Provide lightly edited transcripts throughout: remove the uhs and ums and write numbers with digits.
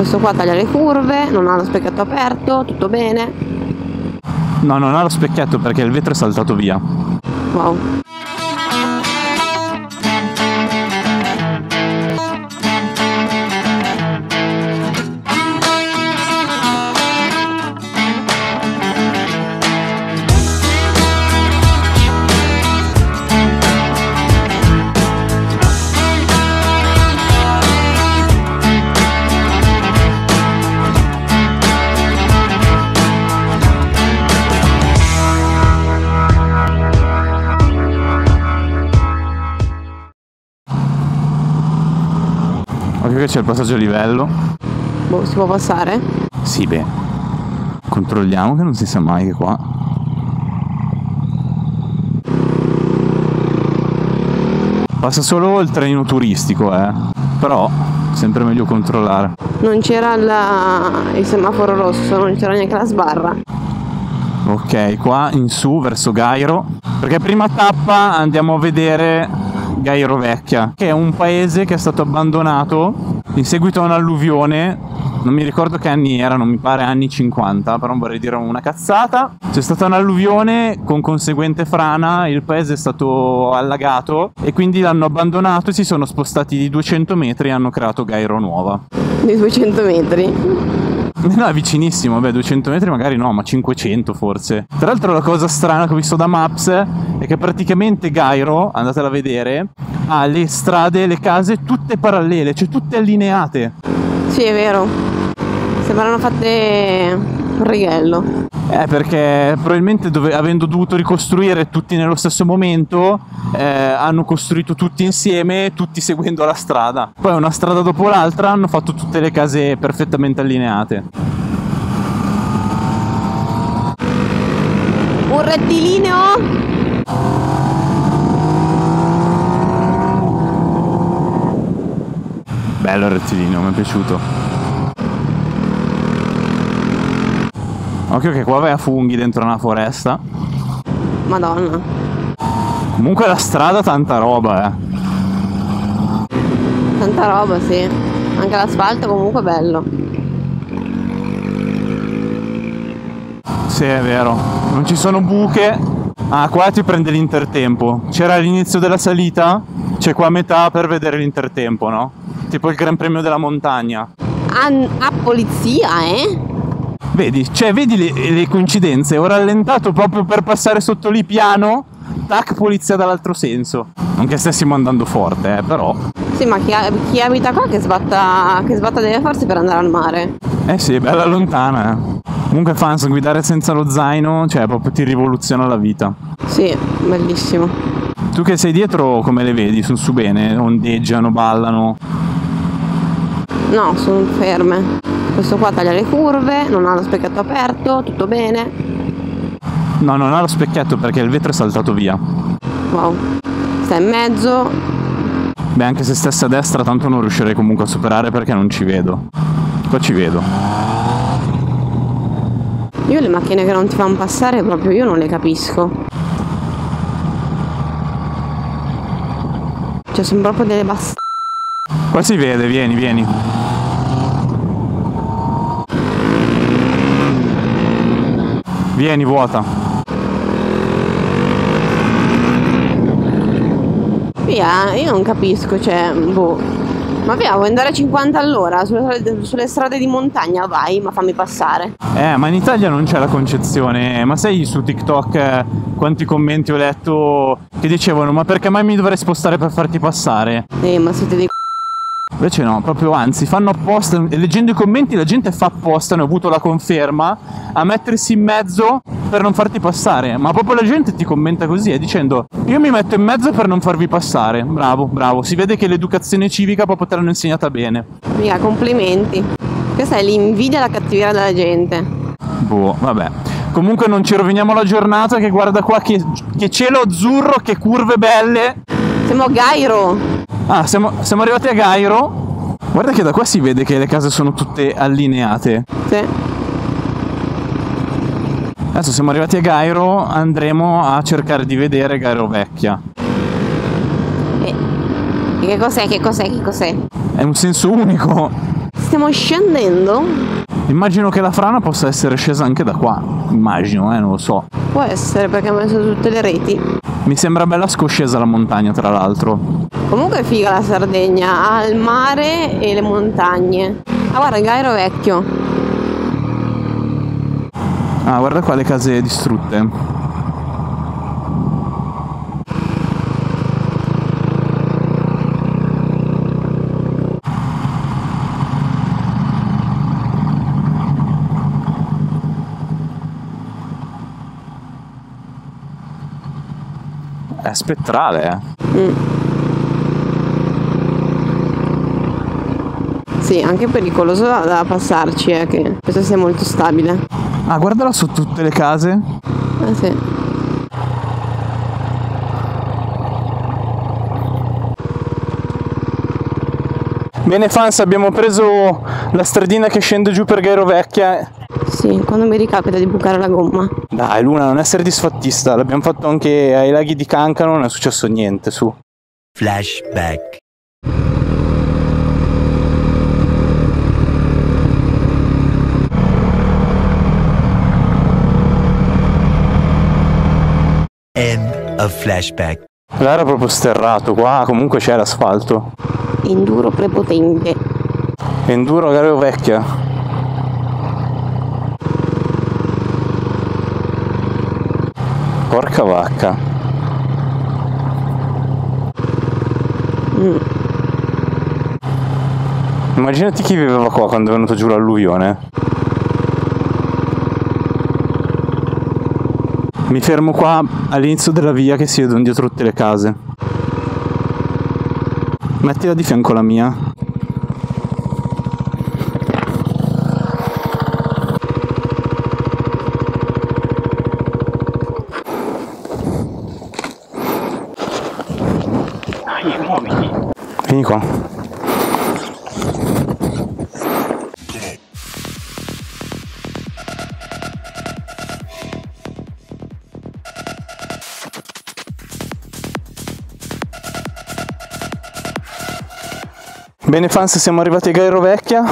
Questo qua taglia le curve, non ha lo specchietto aperto, tutto bene? No, non ha lo specchietto perché il vetro è saltato via. Wow. Che c'è il passaggio a livello. Boh, si può passare? Sì, beh, controlliamo che non si sa mai che qua. Passa solo il trenino turistico, però sempre meglio controllare. Non c'era il semaforo rosso, non c'era neanche la sbarra. Ok, qua in su verso Gairo, perché prima tappa andiamo a vedere Gairo Vecchia, che è un paese che è stato abbandonato in seguito a un'alluvione. Non mi ricordo che anni erano, mi pare anni 50, però non vorrei dire una cazzata. C'è stata un'alluvione con conseguente frana, il paese è stato allagato e quindi l'hanno abbandonato e si sono spostati di 200 metri e hanno creato Gairo Nuova. Di 200 metri? No, è vicinissimo, beh, 200 metri magari no, ma 500 forse. Tra l'altro la cosa strana che ho visto da Maps è che praticamente Gairo, andatela a vedere, ha le strade, le case tutte parallele, cioè tutte allineate. Sì, è vero, sembrano fatte un righello. Perché probabilmente avendo dovuto ricostruire tutti nello stesso momento, hanno costruito tutti insieme, tutti seguendo la strada. Poi una strada dopo l'altra hanno fatto tutte le case perfettamente allineate. Un rettilineo! Bello il rettilineo, mi è piaciuto. Occhio che qua vai a funghi dentro una foresta. Madonna. Comunque la strada tanta roba, Tanta roba, sì. Anche l'asfalto comunque bello. Sì, è vero. Non ci sono buche. Ah, qua ti prende l'intertempo. C'era all'inizio della salita, c'è qua a metà per vedere l'intertempo, no? Tipo il Gran Premio della Montagna. A polizia, Vedi, cioè vedi le coincidenze, ho rallentato proprio per passare sotto lì piano, tac, polizia dall'altro senso. Non che stessimo andando forte, però. Sì, ma chi abita qua che sbatta delle forze per andare al mare. Eh sì, è bella lontana. Comunque fans, guidare senza lo zaino, cioè proprio ti rivoluziona la vita. Sì, bellissimo. Tu che sei dietro come le vedi? Sono su bene? Ondeggiano, ballano? No, sono ferme. Questo qua taglia le curve, non ha lo specchietto aperto, tutto bene? No, non ha lo specchietto perché il vetro è saltato via. Wow, sta in mezzo. Beh, anche se stesse a destra tanto non riuscirei comunque a superare perché non ci vedo. Qua ci vedo. Io le macchine che non ti fanno passare proprio io non le capisco. Cioè sono proprio delle basse. Qua si vede, vieni, vieni. Vieni, vuota. Via, io non capisco, cioè, boh. Ma via, vuoi andare a 50 all'ora? Sulle strade di montagna vai, ma fammi passare. Ma in Italia non c'è la concezione. Ma sai su TikTok quanti commenti ho letto che dicevano ma perché mai mi dovrei spostare per farti passare? Ma siete dei c***o. Invece no, proprio anzi, fanno apposta. Leggendo i commenti la gente fa apposta, ne ho avuto la conferma, a mettersi in mezzo per non farti passare. Ma proprio la gente ti commenta così, dicendo io mi metto in mezzo per non farvi passare. Bravo, bravo. Si vede che l'educazione civica proprio te l'hanno insegnata bene. Mica, complimenti. Questa è l'invidia e la cattiveria della gente. Boh, vabbè. Comunque non ci roviniamo la giornata, che guarda qua che cielo azzurro, che curve belle. Siamo a Gairo. Ah, siamo arrivati a Gairo. Guarda che da qua si vede che le case sono tutte allineate. Sì. Adesso siamo arrivati a Gairo, andremo a cercare di vedere Gairo Vecchia. Che cos'è? È un senso unico. stiamo scendendo? Immagino che la frana possa essere scesa anche da qua. Immagino, non lo so. Può essere, perché ha messo tutte le reti. Mi sembra bella scoscesa la montagna, tra l'altro. Comunque è figa la Sardegna, ha il mare e le montagne. Ah, guarda, il Gairo Vecchio. Ah, guarda qua le case distrutte. È spettrale, Sì, anche pericoloso da passarci, che penso sia molto stabile. Ah, guardala su tutte le case. Ah, sì. Bene fans, abbiamo preso la stradina che scende giù per Gairo Vecchia. Sì, quando mi ricapita di bucare la gomma. Dai Luna, non essere disfattista, l'abbiamo fatto anche ai laghi di Cancano, non è successo niente, su. Flashback. End of flashback. Là era proprio sterrato, qua comunque c'è l'asfalto. Enduro prepotente. Enduro Gairo Vecchia. Porca vacca. Immaginati chi viveva qua quando è venuto giù l'alluvione. Mi fermo qua all'inizio della via che si vedono dietro tutte le case. Mettila di fianco alla mia. Vieni qua. Bene fans, siamo arrivati a Gairo Vecchia.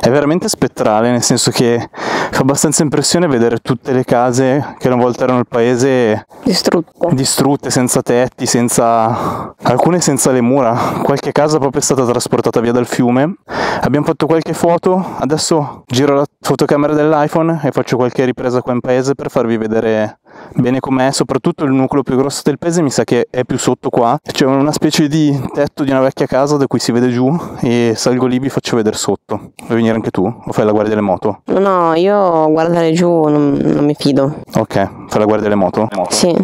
È veramente spettrale, nel senso che fa abbastanza impressione vedere tutte le case che una volta erano il paese distrutte, senza tetti, alcune senza le mura. Qualche casa proprio è stata trasportata via dal fiume. Abbiamo fatto qualche foto, adesso giro la fotocamera dell'iPhone e faccio qualche ripresa qua in paese per farvi vedere bene com'è. Soprattutto il nucleo più grosso del paese mi sa che è più sotto qua. C'è una specie di tetto di una vecchia casa da cui si vede giù e salgo lì, vi faccio vedere sotto. Vuoi venire anche tu? O fai la guardia delle moto? No, io guardare giù non mi fido. Ok, fai la guardia delle moto? Sì.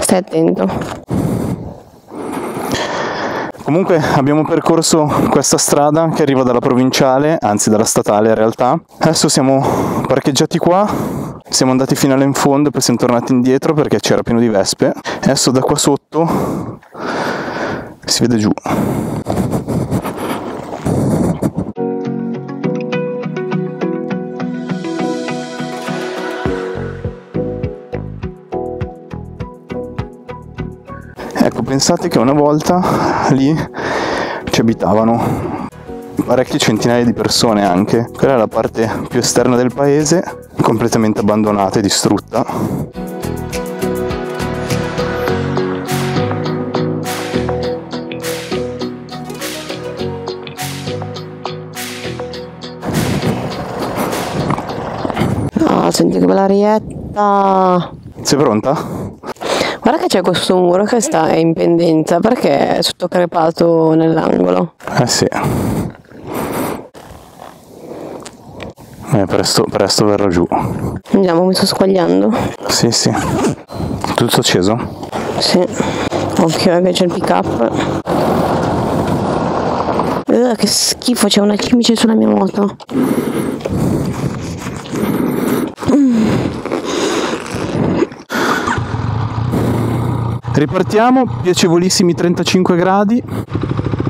Stai attento. Comunque abbiamo percorso questa strada che arriva dalla provinciale, anzi dalla statale in realtà. Adesso siamo parcheggiati qua, siamo andati fino all'in fondo, poi siamo tornati indietro perché c'era pieno di vespe. Adesso da qua sotto si vede giù. Ecco, pensate che una volta lì ci abitavano parecchie centinaia di persone anche. Quella è la parte più esterna del paese, completamente abbandonata e distrutta. Oh, senti che bella arietta! Sei pronta? Guarda che c'è questo muro che sta in pendenza, perché è tutto crepato nell'angolo. Eh sì. Presto verrò giù. Andiamo, mi sto squagliando. Sì, sì. Tutto acceso? Sì. Occhio che c'è il pick up. Che schifo, c'è una cimice sulla mia moto. Ripartiamo, piacevolissimi 35 gradi.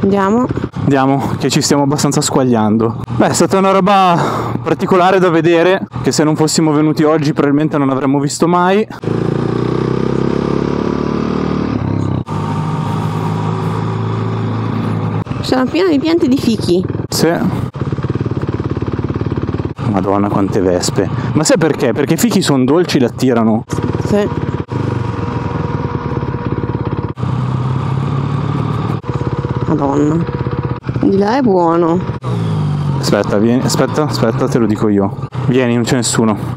Andiamo. Andiamo, che ci stiamo abbastanza squagliando. Beh, è stata una roba particolare da vedere, che se non fossimo venuti oggi probabilmente non avremmo visto mai. Sono piena di piante di fichi. pietruzze. Madonna, quante vespe. Ma sai perché? Perché i fichi sono dolci e l'attirano. Sì. Madonna. Di là è buono. Aspetta, vieni, aspetta, aspetta, te lo dico io. Vieni, non c'è nessuno.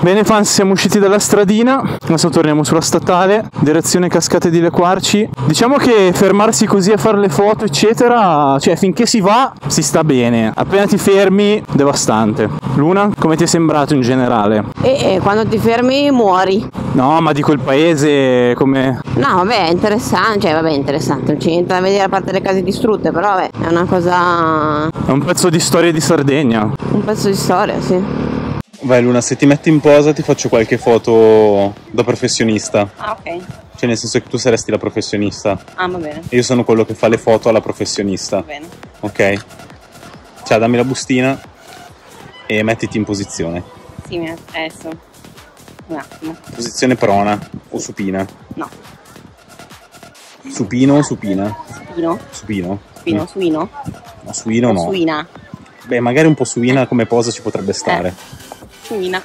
Bene fans, siamo usciti dalla stradina, adesso torniamo sulla statale, direzione Cascate di Lequarci. Diciamo che fermarsi così a fare le foto eccetera, cioè finché si va si sta bene, appena ti fermi devastante. Luna, come ti è sembrato in generale? Quando ti fermi muori. No, ma dico il paese come... No, vabbè, è interessante, cioè vabbè, interessante, non c'è niente da vedere a parte le case distrutte, però vabbè, è una cosa... È un pezzo di storia di Sardegna. Un pezzo di storia, sì. Vai Luna, se ti metti in posa ti faccio qualche foto da professionista. Ah, ok. Cioè nel senso che tu saresti la professionista. Ah, va bene. E io sono quello che fa le foto alla professionista. Va bene. Ok. Ciao, dammi la bustina e mettiti in posizione. Sì, adesso. Un attimo. Posizione prona o supina? No. Supino o supina? Supino. Supino? Supino, suino? No, suino no. Suina. Beh, magari un po' suina come posa ci potrebbe stare. Suina.